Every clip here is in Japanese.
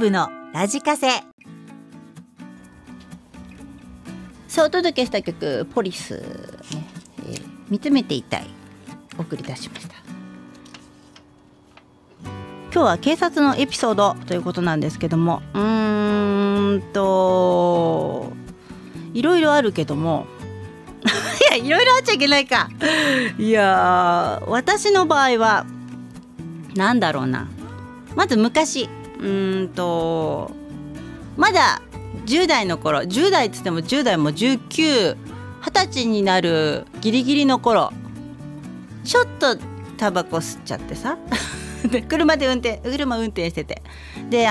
部のラジカセ。さあ、お届けした曲「ポリス」ね、見つめていたい、送り出しました。今日は警察のエピソードということなんですけども、いろいろあるけどもいろいろあっちゃいけないかいや、私の場合はなんだろうな、まず昔まだ10代の頃、10代っつっても10代も19、20歳になるギリギリの頃、ちょっとタバコ吸っちゃってさで車運転してて、で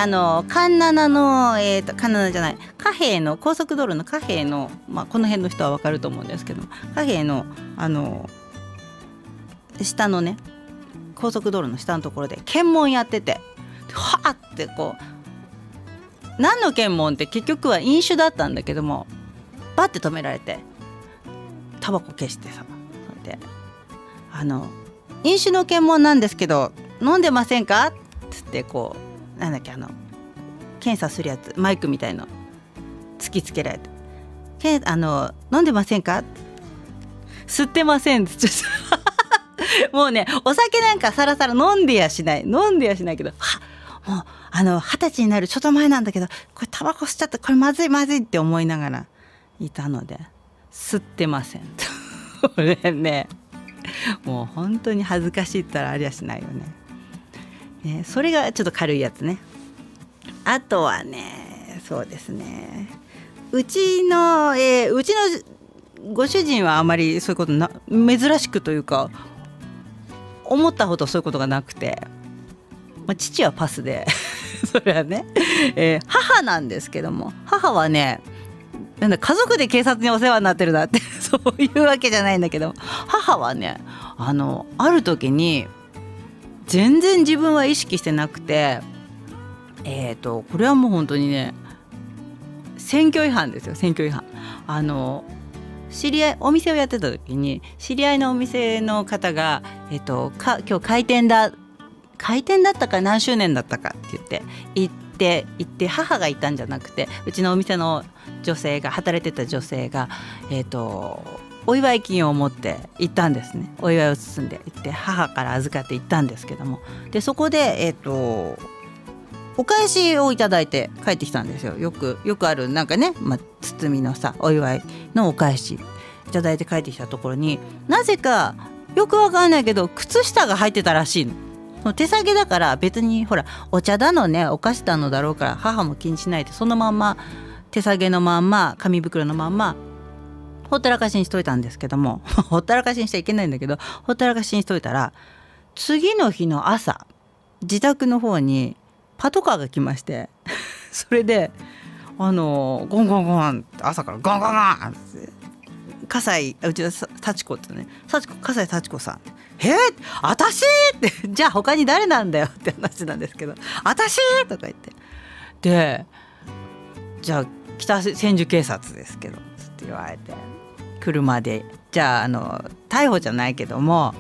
カヘイの高速道路のカヘイの、まあ、この辺の人は分かると思うんですけど、カヘイの下のね、高速道路の下のところで検問やってて、はあってこう、何の検問って結局は飲酒だったんだけども、バッて止められてタバコ消してさ、それで飲酒の検問なんですけど飲んでませんかっつって、こうなんだっけ、検査するやつ、マイクみたいの突きつけられて、飲んでませんか、吸ってませんってもうね、お酒なんかさらさら飲んでやしないけど、もう20歳になるちょっと前なんだけど、これタバコ吸っちゃった、これまずいって思いながらいたので、吸ってませんこれね、もう本当に恥ずかしいったらありゃしないよね。ね、それがちょっと軽いやつね。あとはね、そうですね、うちのご主人はあまりそういうこと珍しくというか、思ったほどそういうことがなくて、まあ、父はパスでそれはね、母なんですけども、母はね、なんだ、家族で警察にお世話になってるなってそういうわけじゃないんだけど、母はね、ある時に全然自分は意識してなくて、これはもう本当にね、選挙違反ですよ。知り合い、お店をやってた時に知り合いのお店の方が、今日開店だったか何周年だったかって言って行って、母がいたんじゃなくて、うちのお店の女性が、働いてた女性が、お祝い金を持って行ったんですね。お祝いを包んで行って、母から預かって行ったんですけども、でそこで、お返しをいただいて帰ってきたんですよ。よくあるなんかね、まあ、包みのさ、お祝いのお返しいただいて帰ってきたところに、なぜかよくわかんないけど靴下が入ってたらしいの。手提げだから、別にほらお茶だのね、お菓子だのだろうから、母も気にしないで、そのまんま手提げのまんま、紙袋のまんまほったらかしにしといたんですけどもほったらかしにしちゃいけないんだけど、ほったらかしにしといたら、次の日の朝、自宅の方にパトカーが来ましてそれでゴンゴンゴン、朝からゴンゴンゴンって、うちの幸子ってね、笠井幸子さん、え、私ってじゃあ他に誰なんだよって話なんですけど、私とか言って、でじゃあ北千住警察ですけどって言われて、車でじゃあ逮捕じゃないけども、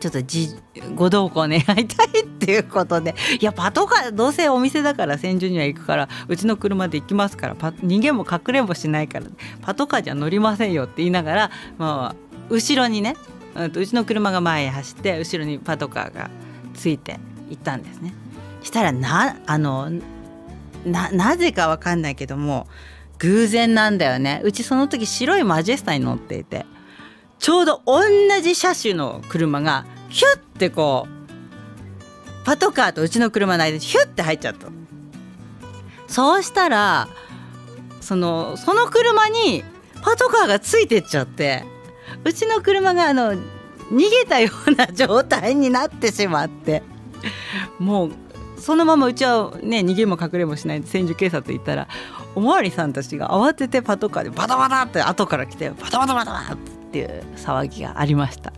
ちょっとご同行願いたいっていうことで、いやパトカー、どうせお店だから千住には行くから、うちの車で行きますから、人間も隠れもしないからパトカーじゃ乗りませんよって言いながら、まあ、後ろにね、うちの車が前へ走って、後ろにパトカーがついて行ったんですね。したらなぜかわかんないけども、偶然なんだよね。うちその時白いマジェスタに乗っていて、ちょうど同じ車種の車がヒュッてこう、パトカーとうちの車の間にヒュッて入っちゃった。そうしたらその車にパトカーがついてっちゃって、うちの車が逃げたような状態になってしまって、もうそのままうちはね、逃げも隠れもしない千住警察行ったら、おまわりさんたちが慌ててパトカーでバタバタって後から来て、バタバタバタバタっていう騒ぎがありました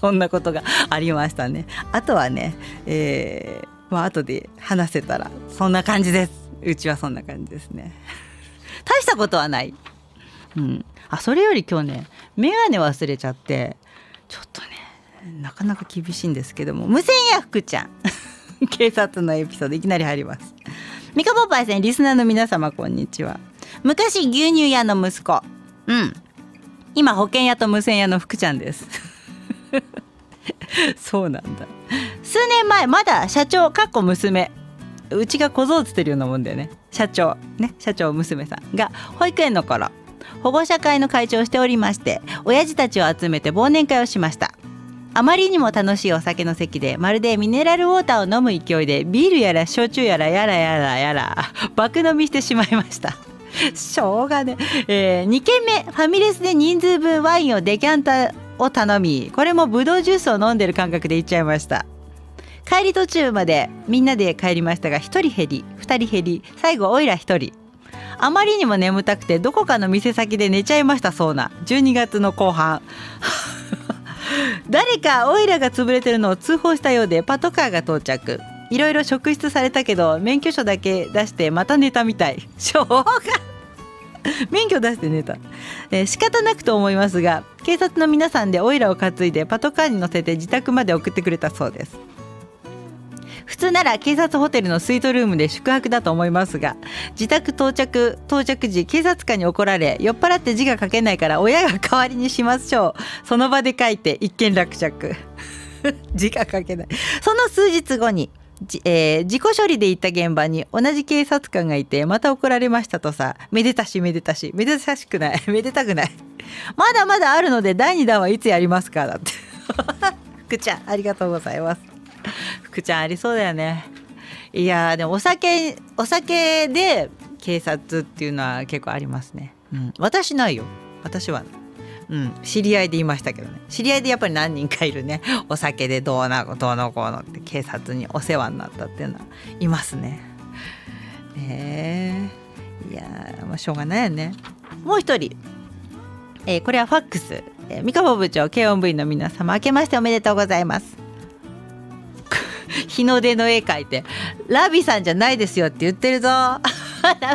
そんなことがありましたね。あとはね、まあ後で話せたら、そんな感じです。うちはそんな感じですね大したことはない、うん、それより今日ね、眼鏡忘れちゃって、ちょっとねなかなか厳しいんですけども、無線や福ちゃん警察のエピソードいきなり入りますミカポパイさん、リスナーの皆様こんにちは。昔牛乳屋の息子、うん、今保険屋と無線屋の福ちゃんですそうなんだ。数年前、まだ社長かっこ娘、うちが小僧つってるようなもんだよね、社長ね、社長娘さんが保育園の頃、保護者会の会長をしておりまして、親父たちを集めて忘年会をしました。あまりにも楽しいお酒の席で、まるでミネラルウォーターを飲む勢いでビールやら焼酎やら爆飲みしてしまいましたしょうがね、2軒目ファミレスで人数分ワインをデキャンターを頼み、これもブドウジュースを飲んでる感覚でいっちゃいました。帰り途中までみんなで帰りましたが、1人減り2人減り、最後オイラ1人。あまりにも眠たくてどこかの店先で寝ちゃいましたそうな12月の後半誰かオイラが潰れてるのを通報したようで、パトカーが到着。いろいろ職質されたけど、免許証だけ出してまた寝たみたい。しょうが免許出して寝た、仕方なくと思いますが、警察の皆さんでオイラを担いでパトカーに乗せて自宅まで送ってくれたそうです。普通なら警察ホテルのスイートルームで宿泊だと思いますが、自宅到着時、警察官に怒られ、酔っ払って字が書けないから親が代わりにしましょう、その場で書いて一件落着字が書けない。その数日後に、自己処理で行った現場に同じ警察官がいて、また怒られましたとさ。めでたしめでたし、めでたしくないめでたくないまだまだあるので第2弾はいつやりますかだって福ちゃんありがとうございます。福ちゃんありそうだよね。いやー、でもお酒で警察っていうのは結構ありますね、うん、私ないよ、私は、うん、知り合いでいましたけどね。知り合いでやっぱり何人かいるね、お酒でどうのこうのって警察にお世話になったっていうのはいますね。いやー、まあ、しょうがないよね。もう一人、これはファックス、ミカポ部長、軽音部員の皆様、明けましておめでとうございます日の出の絵描いてラビさんじゃないですよって言ってるぞラ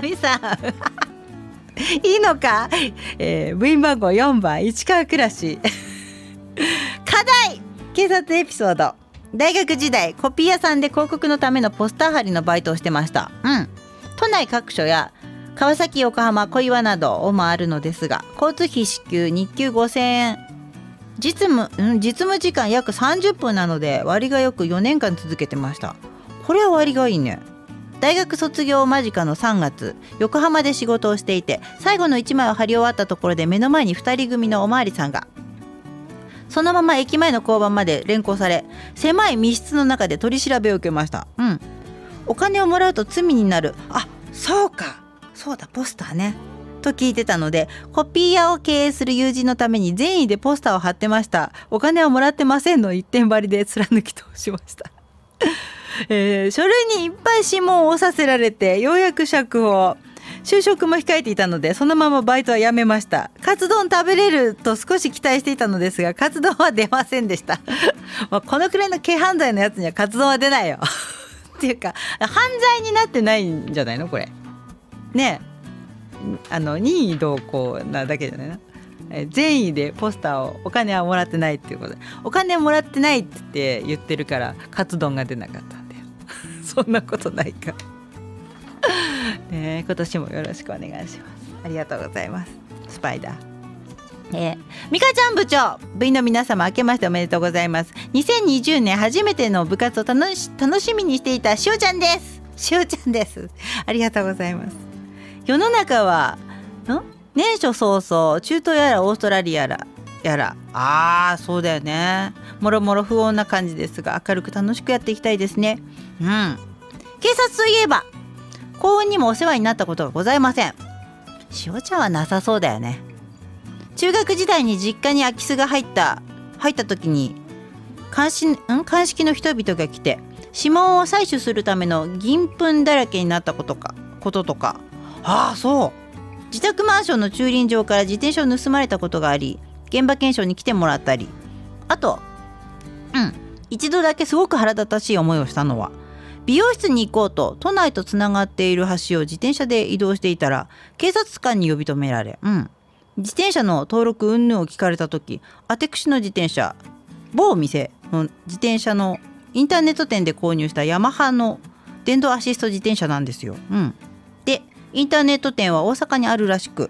ビさんいいのか、部員番号4番、市川暮らし課題、警察エピソード。大学時代、コピー屋さんで広告のためのポスター貼りのバイトをしてました、うん、都内各所や川崎、横浜、小岩などを回るのですが、交通費支給日給5000円、実務時間約30分なので、割がよく4年間続けてました。これは割がいいね。大学卒業間近の3月、横浜で仕事をしていて、最後の1枚を貼り終わったところで目の前に2人組のおまわりさんが、そのまま駅前の交番まで連行され、狭い密室の中で取り調べを受けました、うん、お金をもらうと罪になる、あ、そうか、そうだ、ポスターねと聞いてたので、コピー屋を経営する友人のために善意でポスターを貼ってました。お金はもらってませんの一点張りで貫き通しました書類にいっぱい指紋を押させられて、ようやく釈放。就職も控えていたので、そのままバイトは辞めました。カツ丼食べれると少し期待していたのですが、カツ丼は出ませんでしたまあこのくらいの軽犯罪のやつにはカツ丼は出ないよっていうか、犯罪になってないんじゃないのこれね。え任意同行なだけじゃないな、善意でポスターを、お金はもらってないっていうことで、お金もらってないって言ってるからカツ丼が出なかったんだよそんなことないかねえ、今年もよろしくお願いします。ありがとうございます、スパイダー。ミカちゃん部長、部員の皆様、明けましておめでとうございます。2020年初めての部活を楽しみにしていたしおちゃんです。しおちゃんです、ありがとうございます。世の中は年初早々、中東やらオーストラリアやらあー、そうだよね、もろもろ不穏な感じですが、明るく楽しくやっていきたいですね。うん、警察といえば幸運にもお世話になったことがございません。しおちゃんはなさそうだよね。中学時代に実家に空き巣が入った時に鑑識の人々が来て、指紋を採取するための銀粉だらけになったこととか、あ、そう。自宅マンションの駐輪場から自転車を盗まれたことがあり、現場検証に来てもらったり、あと、うん、一度だけすごく腹立たしい思いをしたのは、美容室に行こうと都内とつながっている橋を自転車で移動していたら、警察官に呼び止められ、うん、自転車の登録云々を聞かれた時、あてくしの自転車、某店の自転車のインターネット店で購入したヤマハの電動アシスト自転車なんですよ。うん、でインターネット店は大阪にあるらしく、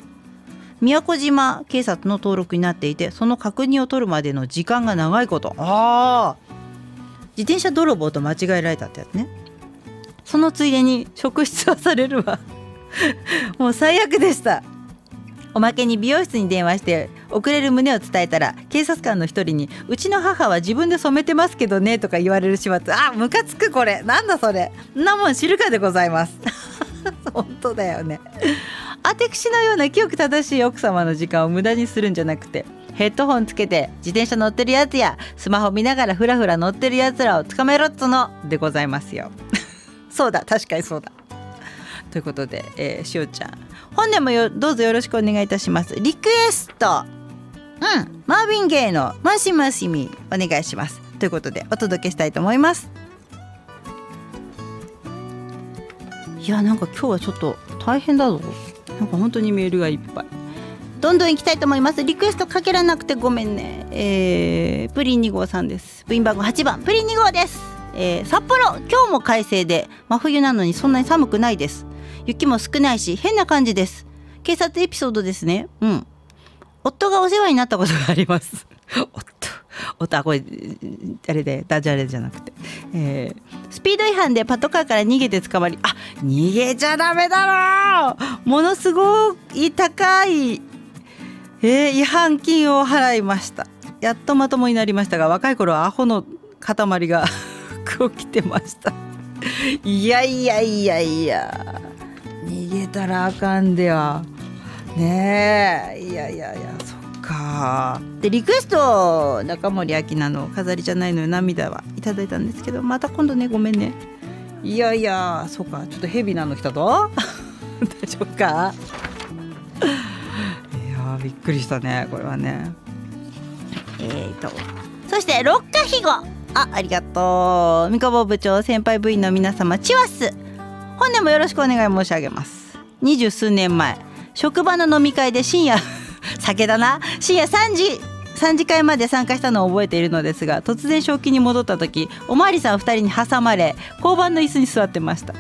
宮古島警察の登録になっていて、その確認を取るまでの時間が長いこと。ああ、自転車泥棒と間違えられたってやつね。そのついでに職質はされるわもう最悪でした。おまけに美容室に電話して遅れる旨を伝えたら、警察官の一人に「うちの母は自分で染めてますけどね」とか言われる始末。あ、ムカつく。これなんだそれ、んなもん知るかでございます本当だよね。あてくしのような清く正しい奥様の時間を無駄にするんじゃなくて、ヘッドホンつけて自転車乗ってるやつやスマホ見ながらフラフラ乗ってるやつらを捕まえろっつのでございますよそうだ、確かにそうだ。ということで、しおちゃん本年もどうぞよろしくお願いいたします。リクエスト、うん、マーヴィン・ゲイのマシマシミお願いしますということでお届けしたいと思います。いや、なんか今日はちょっと大変だぞ。なんか本当にメールがいっぱい。どんどん行きたいと思います。リクエストかけらなくてごめんね。プリン2号さんです。部員番号8番、プリン2号です。札幌、今日も快晴で真冬なのにそんなに寒くないです。雪も少ないし変な感じです。警察エピソードですね。うん、夫がお世話になったことがあります夫あ、これあれでダジャレじゃなくて、スピード違反でパトカーから逃げて捕まり、あ、逃げちゃダメだろう、ものすごい高い違反金を払いました。やっとまともになりましたが、若い頃はアホの塊が服を着てましたいやいやいやいや、逃げたらあかんではねえ。いやいやいや、そっか。でリクエスト、中森明菜の飾りじゃないのよ涙はいただいたんですけど、また今度ね、ごめんね。いやいや、そっか、ちょっとヘビなの来たぞ大丈夫かびっくりしたね、これはね。そして六花ひご、ありがとう。みこぼ部長、先輩部員の皆様、チワス、本年もよろしくお願い申し上げます。20数年前、職場の飲み会で深夜酒だな、深夜3次会まで参加したのを覚えているのですが、突然正気に戻った時、おまわりさん2人に挟まれ、交番の椅子に座ってました。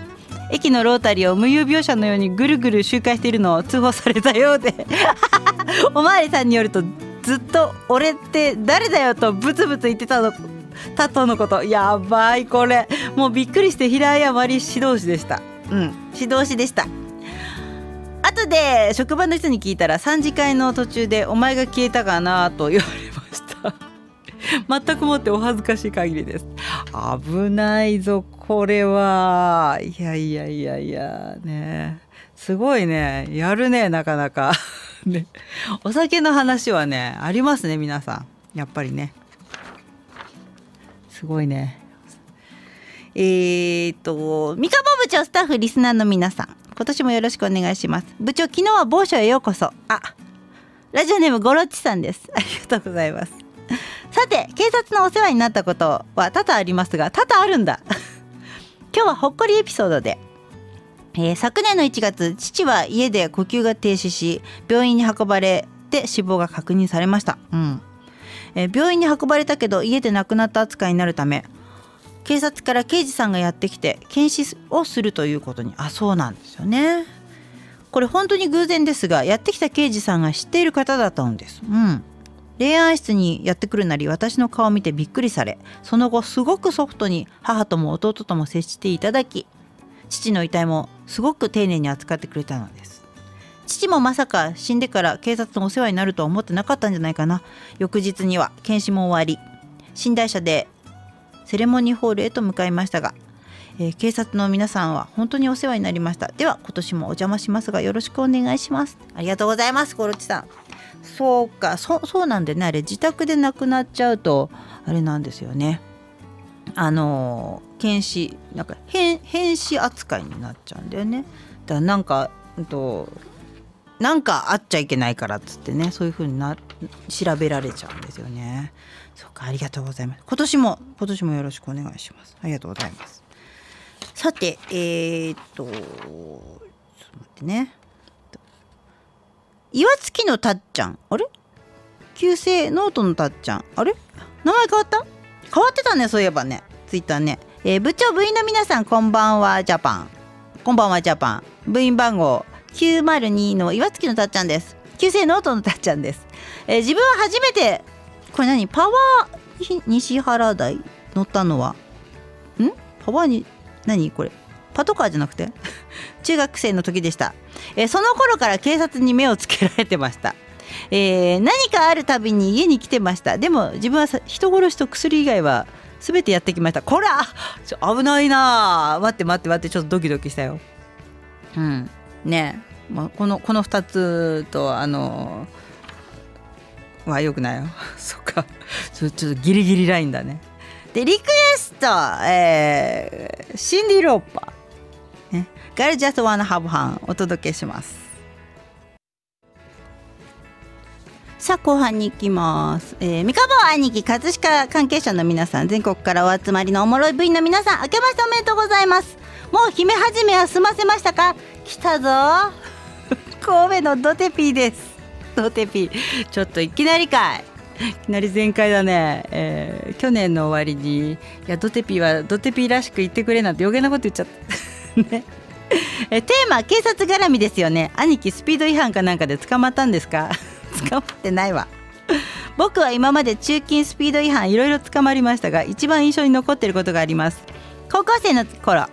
駅のロータリーを無遊病者のようにぐるぐる周回しているのを通報されたようでおまわりさんによると、ずっと俺って誰だよとブツブツ言ってたとのこと。やばい、これもうびっくりして平謝り指導士でした。うん、指導士でした。後で職場の人に聞いたら、3次会の途中でお前が消えたかなと言われました全くもってお恥ずかしい限りです。危ないぞこれは。いやいやいやいやね、すごいね、やるね、なかなかね、お酒の話はねありますね、皆さんやっぱりね、すごいね。ミカボ部長、スタッフ、リスナーの皆さん、今年もよろしくお願いします。部長、昨日は某所へようこそ。あ、ラジオネームゴロッチさんです。ありがとうございます。さて、警察のお世話になったことは多々ありますが、多々あるんだ今日はほっこりエピソードで、昨年の1月、父は家で呼吸が停止し、病院に運ばれて死亡が確認されました。うん、病院に運ばれたけど家で亡くなった扱いになるため、警察から刑事さんがやってきて検視をするということに。あ、そうなんですよね。これ本当に偶然ですが、やってきた刑事さんが知っている方だったんです。うん、霊安室にやってくるなり、私の顔を見てびっくりされ、その後すごくソフトに母とも弟とも接していただき、父の遺体もすごく丁寧に扱ってくれたのです。父もまさか死んでから警察のお世話になるとは思ってなかったんじゃないかな。翌日には検視も終わり、寝台車でセレモニーホールへと向かいましたが、警察の皆さんは本当にお世話になりました。では今年もお邪魔しますが、よろしくお願いします。ありがとうございます、ゴロチさん。そうか、そうなんでね、あれ自宅で亡くなっちゃうとあれなんですよね。検視、なんか変死扱いになっちゃうんだよね。だからなんかあっちゃいけないからっつってね、そういう風に調べられちゃうんですよね。そうか、ありがとうございます。今年もよろしくお願いします。ありがとうございます。さて、ちょっと待ってね。岩月のたっちゃん、あれ？旧姓ノートのたっちゃん、あれ？名前変わった？変わってたね、そういえばね、ツイッターね。部長、部員の皆さん、こんばんはジャパン。こんばんはジャパン。部員番号902の岩月のたっちゃんです。旧姓ノートのたっちゃんです。自分は初めて、これ何、パワー西原台乗ったのは、パワーに、何これ、パトカーじゃなくて中学生の時でした。その頃から警察に目をつけられてました。何かあるたびに家に来てました。でも自分は人殺しと薬以外は全てやってきました。こら危ないなあ。待ってちょっとドキドキしたよ。うんねえ、まあ、この2つとはよくないよそっかちょっとギリギリラインだね。でリクエスト、シンディ・ローパー、ね、ガール・ジャスト・ワン・ハブ・ハンお届けします。さあ後半に行きます、三河坊兄貴、葛飾関係者の皆さん、全国からお集まりのおもろい部員の皆さん、明けましておめでとうございます。もう姫始めは済ませましたか。来たぞ神戸のドテピーです。ドテピーちょっといきなりかい、いきなり全開だね。去年の終わりにいやドテピーはドテピーらしく言ってくれなんて余計なこと言っちゃったね。テーマ警察絡みですよね。兄貴スピード違反かなんかで捕まったんですか。捕まってないわ僕は今まで中勤スピード違反いろいろ捕まりましたが、一番印象に残っていることがあります。高校生の頃、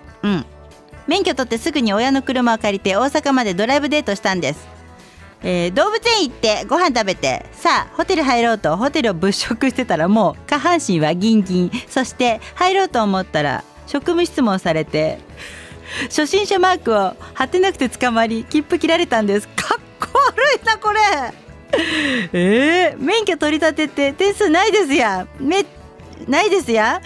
免許取ってすぐに親の車を借りて大阪までドライブデートしたんです、動物園行ってご飯食べて、さあホテル入ろうとホテルを物色してたら、もう下半身はギンギン、そして入ろうと思ったら職務質問されて初心者マークを貼ってなくて捕まり切符切られたんです。かっこ悪いなこれ免許取り立てて点数ないですやめっちゃ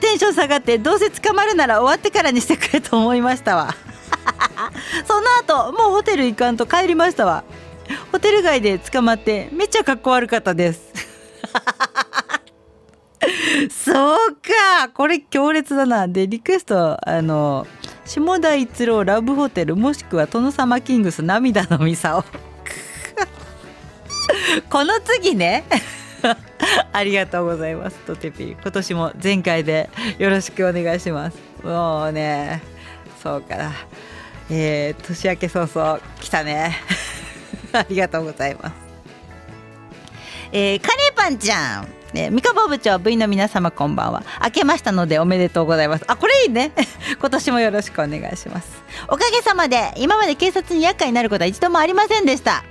テンション下がって、どうせ捕まるなら終わってからにしてくれと思いましたわその後もうホテル行かんと帰りましたわ。ホテル街で捕まってめっちゃかっこ悪かったですそうか、これ強烈だな。でリクエスト下田一郎ラブホテル、もしくは殿様キングス涙のミサオこの次ねありがとうございます。とてぴ今年も全開でよろしくお願いします。もうねそうかな、年明け早々来たねありがとうございます。カレーパンちゃん、三河部長、部員の皆様こんばんは。明けましたのでおめでとうございます。あ、これいいね今年もよろしくお願いします。おかげさまで今まで警察に厄介になることは一度もありませんでした。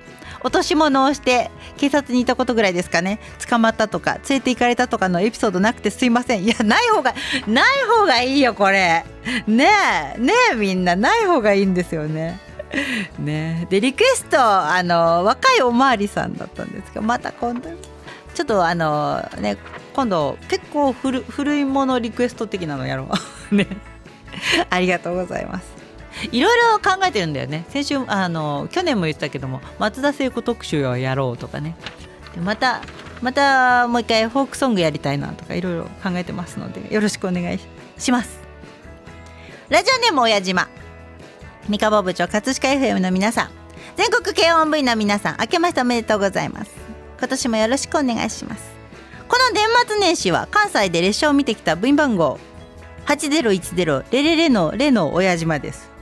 落とし物をして警察にいたことぐらいですかね。捕まったとか連れて行かれたとかのエピソードなくてすいません。いやない方がいいよこれねえみんなない方がいいんですよね。でリクエスト若いおまわりさんだったんですが、また今度ちょっと今度結構古いものリクエスト的なのやろうねありがとうございます。いろいろ考えてるんだよね。先週去年も言ったけども、松田聖子特集をやろうとかね、でまたもう一回フォークソングやりたいなとかいろいろ考えてますのでよろしくお願いします。ラジオネーム親島、三河部長、葛飾 FM の皆さん、全国軽音部員の皆さん、明けましておめでとうございます。今年もよろしくお願いします。この年末年始は関西で列車を見てきた部員番号801000の親島です。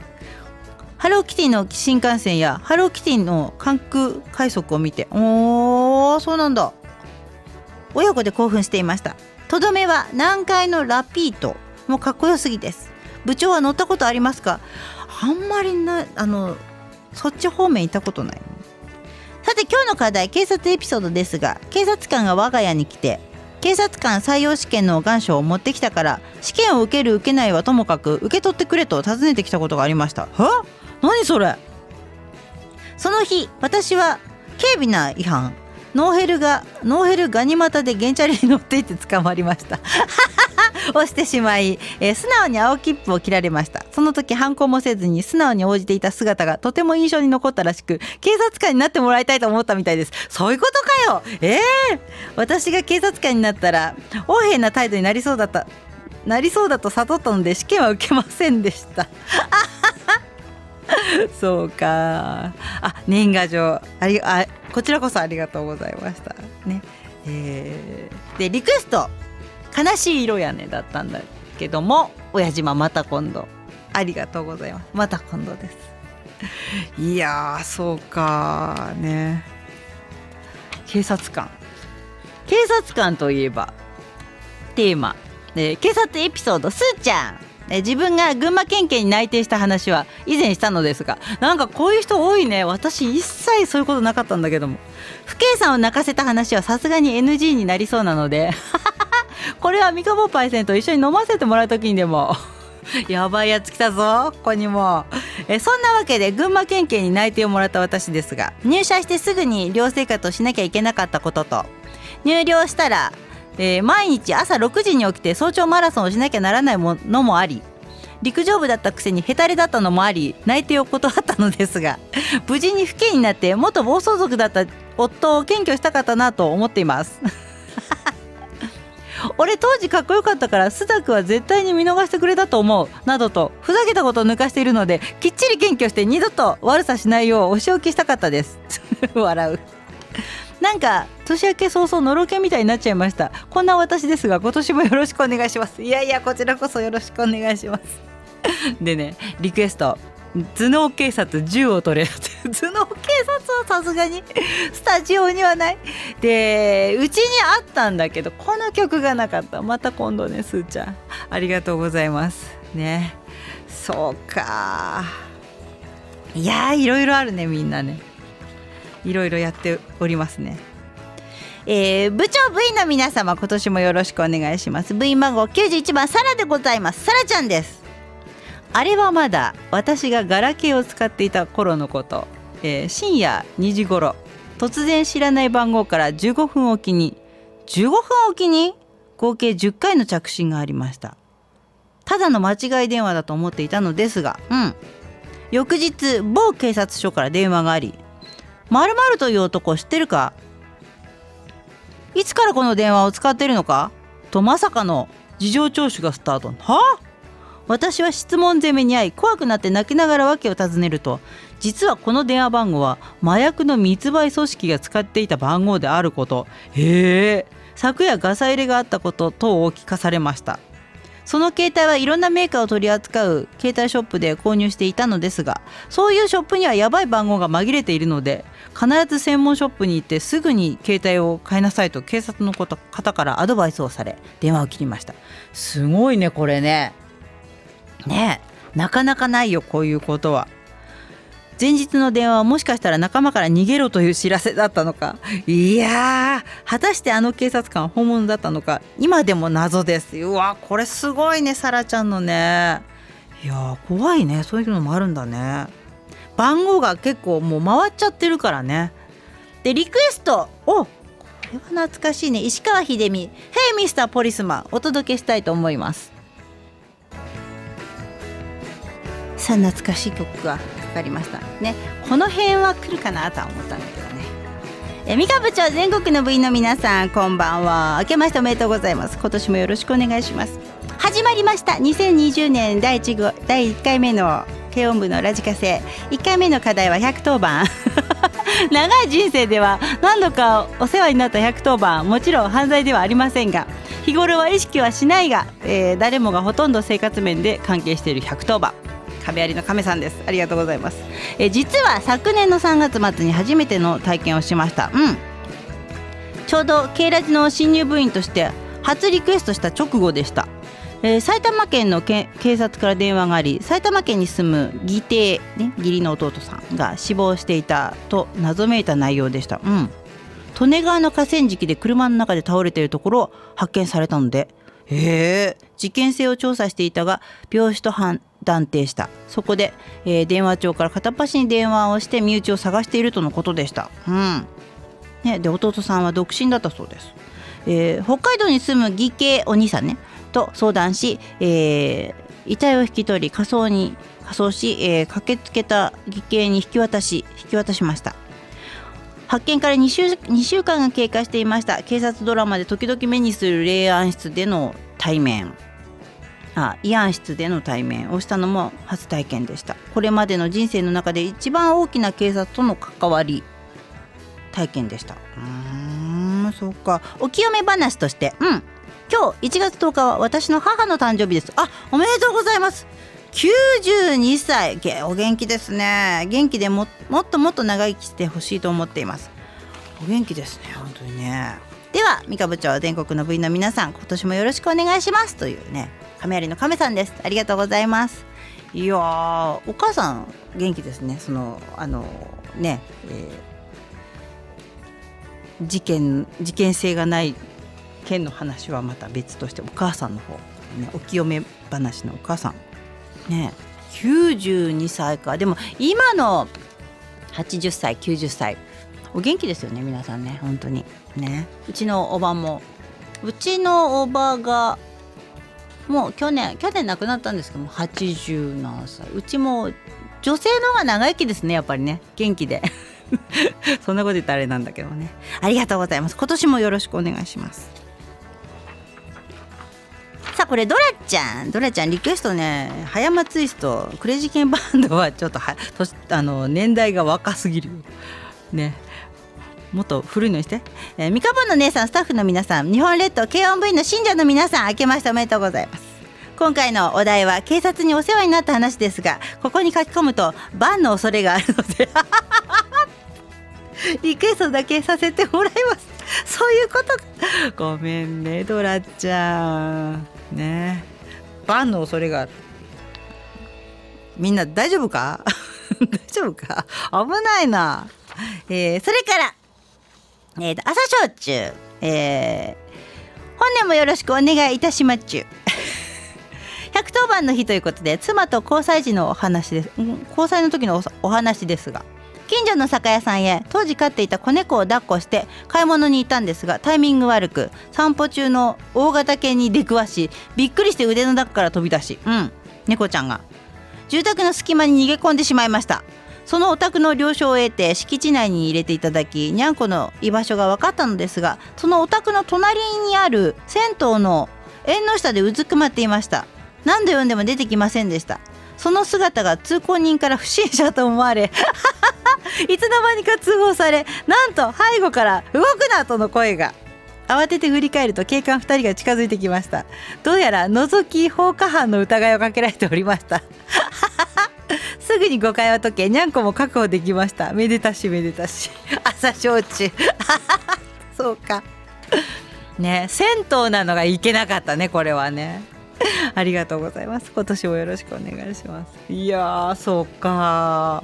ハローキティの新幹線やハローキティの関空快速を見て、おーそうなんだ、親子で興奮していました。とどめは南海のラピートもかっこよすぎです。部長は乗ったことありますか。あんまりなそっち方面行ったことない。さて今日の課題、警察エピソードですが、警察官が我が家に来て、警察官採用試験の願書を持ってきたから試験を受ける受けないはともかく受け取ってくれと尋ねてきたことがありました。はっ何それ。その日私は軽微な違反、ノーヘルガニ股でゲンチャリに乗っていって捕まりました押してしまい、素直に青切符を切られました。その時反抗もせずに素直に応じていた姿がとても印象に残ったらしく、警察官になってもらいたいと思ったみたいです。そういうことかよ。私が警察官になったら横柄な態度になりそうだと悟ったので試験は受けませんでしたそうか。あ、年賀状こちらこそありがとうございましたね。でリクエスト悲しい色やねだったんだけども、親島また今度ありがとうございます。また今度です。いやーそうかね。警察官といえばテーマ、警察エピソード、すーちゃん、自分が群馬県警に内定した話は以前したのですが、なんかこういう人多いね。私一切そういうことなかったんだけども、府警さんを泣かせた話はさすがに NG になりそうなのでこれはミカボーパイセンと一緒に飲ませてもらう時にでもやばいやつ来たぞここにも。そんなわけで群馬県警に内定をもらった私ですが、入社してすぐに寮生活をしなきゃいけなかったことと、入寮したら毎日朝6時に起きて早朝マラソンをしなきゃならないものもあり、陸上部だったくせにヘタレだったのもあり内定を断ったのですが、無事に府警になって元暴走族だった夫を検挙したかったなと思っています俺当時かっこよかったから須田君は絶対に見逃してくれたと思うなどとふざけたことを抜かしているので、きっちり検挙して二度と悪さしないようお仕置きしたかったです 笑う。なんか年明け早々のろけみたいになっちゃいました。こんな私ですが今年もよろしくお願いします。いやいやこちらこそよろしくお願いしますでね、リクエスト、頭脳警察銃を取れ頭脳警察はさすがにスタジオにはないで、うちにあったんだけどこの曲がなかった。また今度ね、すーちゃんありがとうございますね。そうか、いやいろいろあるね、みんなねいろいろやっておりますね。部長 V の皆様、今年もよろしくお願いします。 V マンゴー91番サラでございます。サラちゃんです。あれはまだ私がガラケーを使っていた頃のこと、深夜2時ごろ、突然知らない番号から15分おきに合計10回の着信がありました。ただの間違い電話だと思っていたのですが、翌日某警察署から電話があり、〇〇という男知ってるか、いつからこの電話を使ってるのかと、まさかの事情聴取がスタート。はあ、私は質問攻めに遭い怖くなって泣きながら訳を尋ねると、実はこの電話番号は麻薬の密売組織が使っていた番号であること、へえ、昨夜ガサ入れがあったこと等を聞かされました。その携帯はいろんなメーカーを取り扱う携帯ショップで購入していたのですが、そういうショップにはやばい番号が紛れているので、必ず専門ショップに行ってすぐに携帯を買いなさいと警察の方からアドバイスをされ、電話を切りました。すごいねこれね。ねえ、なかなかないよこういうことは。前日の電話はもしかしたら仲間から逃げろという知らせだったのか、いやー果たしてあの警察官は本物だったのか、今でも謎です。うわこれすごいね、サラちゃんのね。いや怖いね、そういうのもあるんだね。番号が結構もう回っちゃってるからね。でリクエスト、おこれは懐かしいね、石川秀美、 Hey Mr. ポリスマンお届けしたいと思います。さあ懐かしい曲がかかりましたね。この辺は来るかなとは思ったんだけどね。ミカ部長、全国の部員の皆さんこんばんは、明けましておめでとうございます。今年もよろしくお願いします。始まりました2020年第1回目の軽音部のラジカセ。1回目の課題は110番長い人生では何度かお世話になった110番、もちろん犯罪ではありませんが、日頃は意識はしないが、誰もがほとんど生活面で関係している110番、壁ありの亀さんです。ありがとうございます。実は昨年の3月末に初めての体験をしました。ちょうどKラジの新入部員として初リクエストした直後でした。埼玉県の警察から電話があり、埼玉県に住む義弟、義理の弟さんが死亡していたと謎めいた内容でした。利根川の河川敷で車の中で倒れているところを発見されたので、事件性を調査していたが病死と断定した。そこで、電話帳から片っ端に電話をして身内を探しているとのことでした。で弟さんは独身だったそうです。北海道に住む義兄お兄さんねと相談し、遺体を引き取り火葬し、駆けつけた義兄に引き渡しました。発見から2週間が経過していました。警察ドラマで時々目にする慰安室での対面をしたのも初体験でした。これまでの人生の中で一番大きな警察との関わり体験でした。そうか、お清め話として今日1月10日は私の母の誕生日です。あ、おめでとうございます。92歳、お元気ですね。元気でもっと長生きしてほしいと思っています。お元気ですね、本当にね。では三河部長、全国の部員の皆さん、今年もよろしくお願いしますというね、亀有の亀さんです。ありがとうございます。いやー、お母さん元気ですね。そのね、事件性がない件の話はまた別として、お母さんの方、ね、お清め話のお母さんね、92歳か。でも今の80歳90歳お元気ですよね、皆さんね、本当にね。うちのおばも、うちのおばがもう去年亡くなったんですけども、87歳。うちも女性の方が長生きですね、やっぱりね、元気でそんなこと言ったらあれなんだけどね。ありがとうございます。今年もよろしくお願いします。さあ、これドラちゃんリクエストね、早間ツイスト、クレイジーケンバンドはちょっと年代が若すぎるね。もっと古いのにして、ミカボンの姉さん、スタッフの皆さん、日本列島 K-ON-V の信者の皆さん、明けましておめでとうございます。今回のお題は警察にお世話になった話ですが、ここに書き込むとバンの恐れがあるのでリクエストだけさせてもらいます。そういうことか、ごめんねドラちゃんね。バンの恐れがある。みんな大丈夫か大丈夫か、危ないな。それから朝焼酎、本年もよろしくお願いいたしまちゅ110番の日ということで、妻と交際時のお話です。交際の時のお話ですが、近所の酒屋さんへ当時飼っていた子猫を抱っこして買い物に行ったんですが、タイミング悪く散歩中の大型犬に出くわし、びっくりして腕の中から飛び出し、猫ちゃんが住宅の隙間に逃げ込んでしまいました。そのお宅の了承を得て敷地内に入れていただき、にゃんこの居場所が分かったのですが、そのお宅の隣にある銭湯の縁の下でうずくまっていました。何度呼んでも出てきませんでした。その姿が通行人から不審者と思われいつの間にか通報され、なんと背後から動くなとの声が。慌てて振り返ると警官2人が近づいてきました。どうやら覗き放火犯の疑いをかけられておりましたすぐに誤解は解け、にゃんこも確保できました。めでたしめでたし朝焼酎そうかね、銭湯なのがいけなかったね、これはねありがとうございます。今年もよろしくお願いします。いやー、そうか。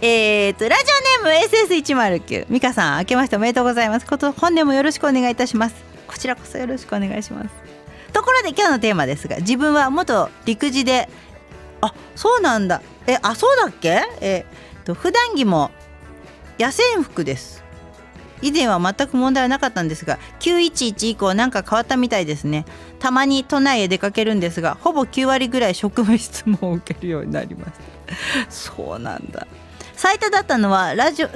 ラジオネーム SS109、 美香さん、明けましておめでとうございます。本年もよろしくお願いいたします。こちらこそよろしくお願いします。ところで今日のテーマですが、自分は元陸自で、あ、そうなんだ、あ、そうだっけ、普段着も野戦服です。以前は全く問題はなかったんですが、911以降なんか変わったみたいですね。たまに都内へ出かけるんですが、ほぼ9割ぐらい職務質問を受けるようになりましたそうなんだ。最多だったのはラジオ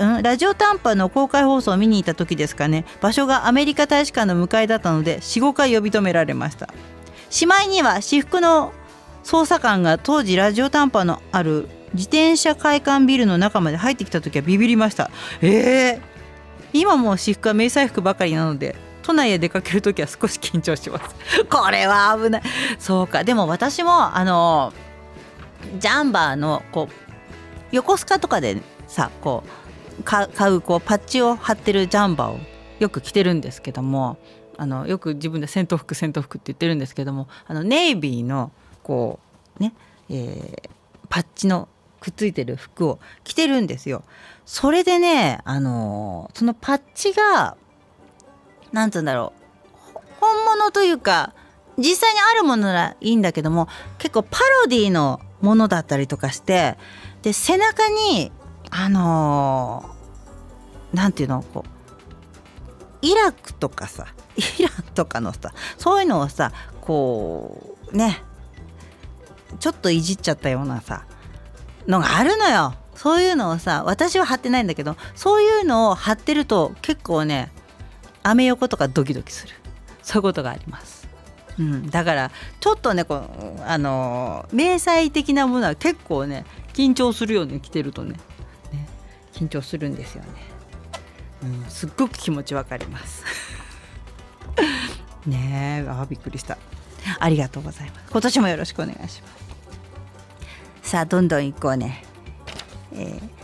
短波の公開放送を見に行った時ですかね。場所がアメリカ大使館の向かいだったので 4,5 回呼び止められました。しまいには私服の捜査官が当時ラジオ短波のある自転車会館ビルの中まで入ってきた時はビビりました。今も私服は迷彩服ばかりなので、都内へ出かける時は少し緊張しますこれは危ない。そうか。でも私もジャンバーのこう横須賀とかでさ、こう買う、こうパッチを貼ってるジャンバーをよく着てるんですけども、よく自分で戦闘服って言ってるんですけども、ネイビーのこうね、パッチのくっついてる服を着てるんですよ。それでね、そのパッチがなんつうんだろう、本物というか実際にあるものならいいんだけども、結構パロディのものだったりとかして、で背中になんていうの、こうイランとかのさ、そういうのをさ、こうね、ちょっといじっちゃったようなさのがあるのよ。そういうのをさ、私は貼ってないんだけど、そういうのを貼ってると結構ね、アメ横とかドキドキする、そういうことがあります。だからちょっとね、こう迷彩的なものは結構ね緊張するよね、着てると ね緊張するんですよね、すっごく気持ちわかりますねえ、あ、びっくりした。ありがとうございます。今年もよろしくお願いします。さあどんどん行こうね。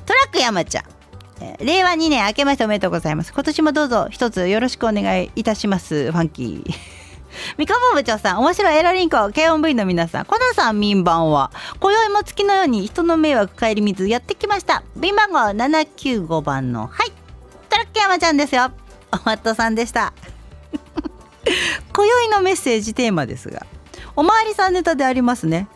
トラック山ちゃん、令和2年明けましておめでとうございます。今年もどうぞ一つよろしくお願いいたします。ファンキー三河部長さん、面白いエロリンコ、KOV の皆さん、コナさん、民番は今宵も月のように人の迷惑帰り水やってきました。便番号795番のはい、トラック山ちゃんですよ。おまっとさんでした今宵のメッセージテーマですが、おまわりさんネタでありますね。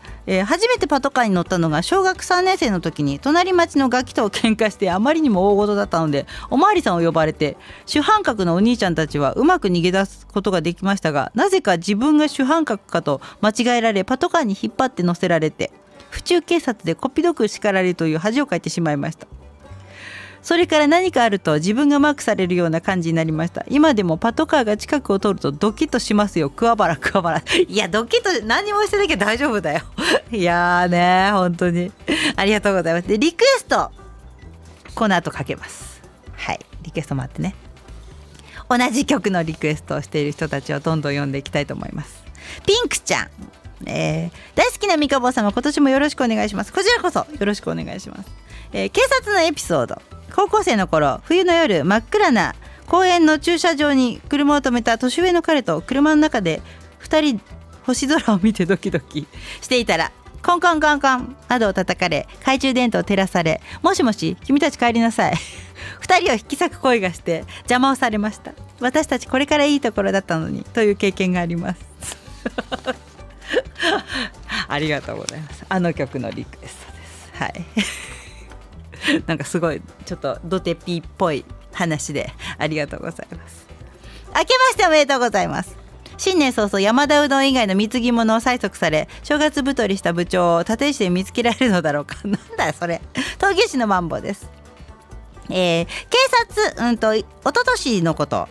初めてパトカーに乗ったのが小学3年生の時に、隣町のガキと喧嘩してあまりにも大事だったのでおまわりさんを呼ばれて、主犯格のお兄ちゃんたちはうまく逃げ出すことができましたが、なぜか自分が主犯格かと間違えられ、パトカーに引っ張って乗せられて府中警察でこっぴどく叱られるという恥をかいてしまいました。それから何かあると自分がマークされるような感じになりました。今でもパトカーが近くを通るとドキッとしますよ。桑原いやドキッと何もしてなきゃ大丈夫だよいやーねー、本当にありがとうございます。でリクエストこの後かけます。はい、リクエストもあってね、同じ曲のリクエストをしている人たちをどんどん読んでいきたいと思います。ピンクちゃん、大好きなみかぼう様、今年もよろしくお願いします。こちらこそよろしくお願いします、警察のエピソード。高校生の頃、冬の夜真っ暗な公園の駐車場に車を止めた年上の彼と車の中で2人星空を見てドキドキしていたら、コンコンコンコン窓を叩かれ、懐中電灯を照らされ、もしもし君たち帰りなさい2人を引き裂く声がして邪魔をされました。私たちこれからいいところだったのに、という経験がありますありがとうございます。あの曲のリクエストです。はいなんかすごいちょっとドテピっぽい話でありがとうございます。明けましておめでとうございます。新年早々山田うどん以外の貢ぎ物を催促され、正月太りした部長を立石で見つけられるのだろうかなんだよそれ。東京市のマンボウです。警察一昨年のこと、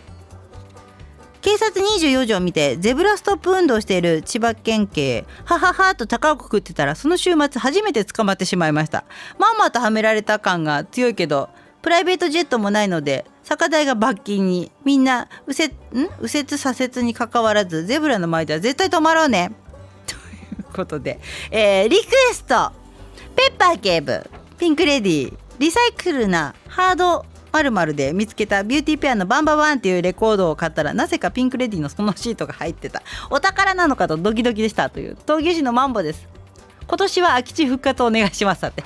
警察24条を見てゼブラストップ運動している千葉県警、はははと高をくくってたら、その週末初めて捕まってしまいました。まんまとはめられた感が強いけど、プライベートジェットもないので酒代が罰金に、みんな右折左折にかかわらずゼブラの前では絶対止まろうねということで、リクエストペッパー警部、ピンクレディー、リサイクルなハード○○で見つけたビューティーペアのバンババンっていうレコードを買ったら、なぜかピンクレディのそのシートが入ってた、お宝なのかとドキドキでした、という闘牛士のマンボです。今年は空き地復活をお願いしますって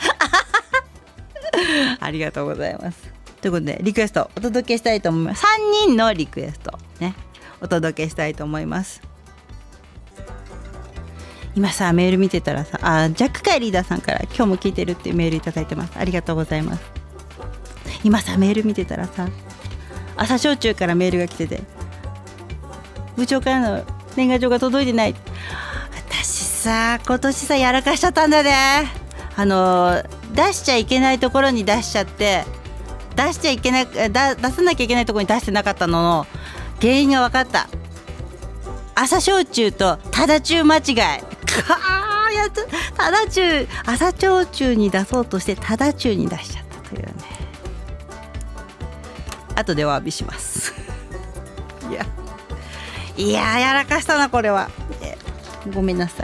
ありがとうございます。ということでリクエストお届けしたいと思います。3人のリクエストね、お届けしたいと思います。今さメール見てたらさ、ジャックカイリーダーさんから今日も聞いてるっていうメールいただいてます。ありがとうございます。今さメール見てたらさ、朝焼酎からメールが来てて、部長からの年賀状が届いてない。私さ今年さやらかしちゃったんだね。出しちゃいけないところに出しちゃって、出さなきゃいけないところに出してなかったのの原因が分かった。朝焼酎とただ中間違いやつ、ただ中朝焼酎に出そうとしてただ中に出しちゃったというね。後でお詫びしますいややらかしたなこれは、ごめんなさ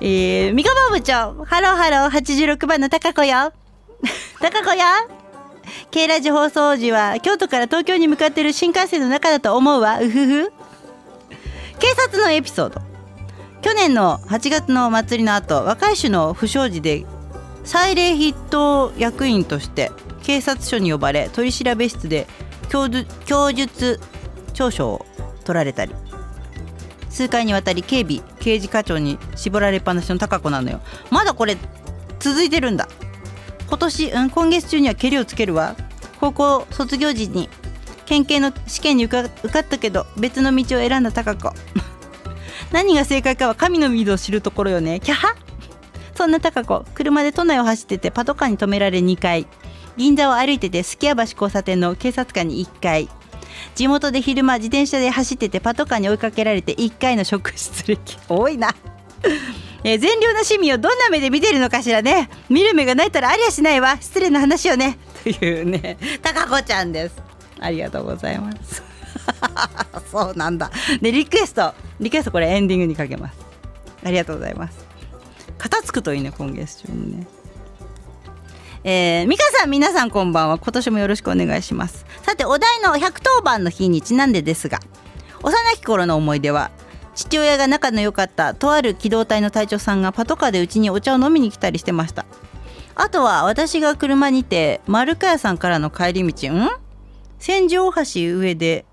い。三河部長、ハローハロー、86番の高子よ高子よ、 K ラジ放送時は京都から東京に向かっている新幹線の中だと思うわ、うふふ。警察のエピソード。去年の8月の祭りの後、若い種の不祥事で祭礼筆頭役員として警察署に呼ばれ、取調べ室で供述調書を取られたり、数回にわたり刑事課長に絞られっぱなしの高子なのよ。まだこれ続いてるんだ。今月中にはケリをつけるわ。高校卒業時に県警の試験に受かったけど別の道を選んだ高子何が正解かは神の御手を知るところよね、キャハ。そんな高子、車で都内を走っててパトカーに止められ2回、銀座を歩いててすきや橋交差点の警察官に1回、地元で昼間自転車で走っててパトカーに追いかけられて1回の職質歴多いな善良な市民をどんな目で見てるのかしらね。見る目がないたらありゃしないわ、失礼な話よね、というね高子ちゃんです。ありがとうございますそうなんだ。でリクエストこれエンディングにかけます。ありがとうございます。片付くといいね、今月中にね。美香さん、皆さんこんばんは。今年もよろしくお願いします。さて、お題の110番の日にちなんでですが、幼き頃の思い出は、父親が仲の良かったとある機動隊の隊長さんがパトカーでうちにお茶を飲みに来たりしてました。あとは私が車にて丸川さんからの帰り道、千住大橋上で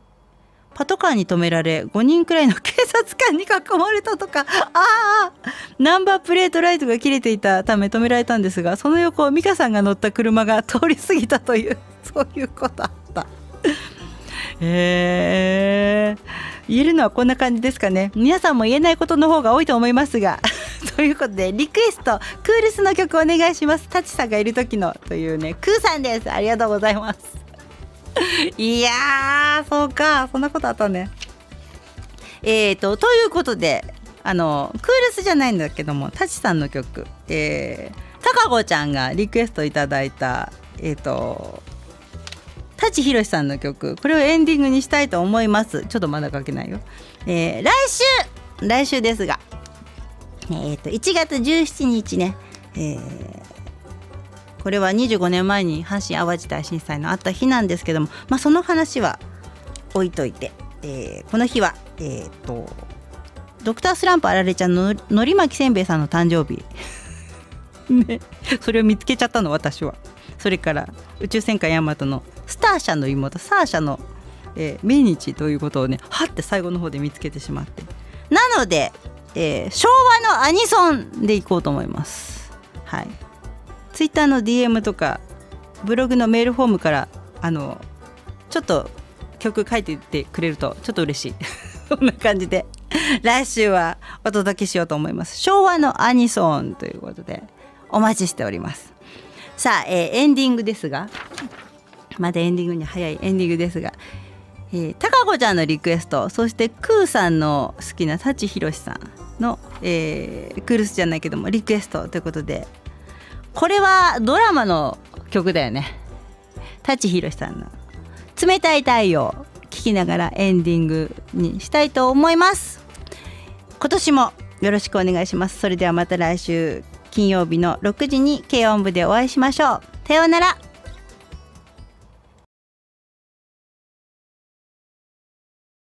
パトカーに止められ、5人くらいの警察官に囲まれたとか。ああ、ナンバープレートライトが切れていたため止められたんですが、その横を美香さんが乗った車が通り過ぎたという、そういうことあった。言えるのはこんな感じですかね。皆さんも言えないことの方が多いと思いますがということで、リクエストクールスの曲お願いします。タチさんがいる時のというね、クーさんです。ありがとうございます。いやー、そうか、そんなことあったね。ということで、クールスじゃないんだけども、タチさんの曲、たかごちゃんがリクエストいただいたタチヒロシさんの曲、これをエンディングにしたいと思います。ちょっとまだ書けないよ。来週ですが、1月17日ね、これは25年前に阪神・淡路大震災のあった日なんですけども、まあ、その話は置いといて、この日は、ドクタースランプあられちゃんののり巻きせんべいさんの誕生日、ね、それを見つけちゃったの、私は。それから宇宙戦艦ヤマトのスターシャの妹サーシャの、命日ということをね、はって最後の方で見つけてしまって、なので、昭和のアニソンでいこうと思います。はい、ツイッターの DM とかブログのメールフォームから、ちょっと曲書いてってくれるとちょっと嬉しいそんな感じで来週はお届けしようと思います。昭和のアニソンということでお待ちしております。さあ、エンディングですが、まだエンディングに早いエンディングですが、たかこちゃんのリクエスト、そしてクーさんの好きな舘ひろしさんの、クールスじゃないけどもリクエストということで、これはドラマの曲だよね。舘ひろしさんの冷たい太陽聞きながらエンディングにしたいと思います。今年もよろしくお願いします。それではまた来週金曜日の6時に軽音部でお会いしましょう。さようなら。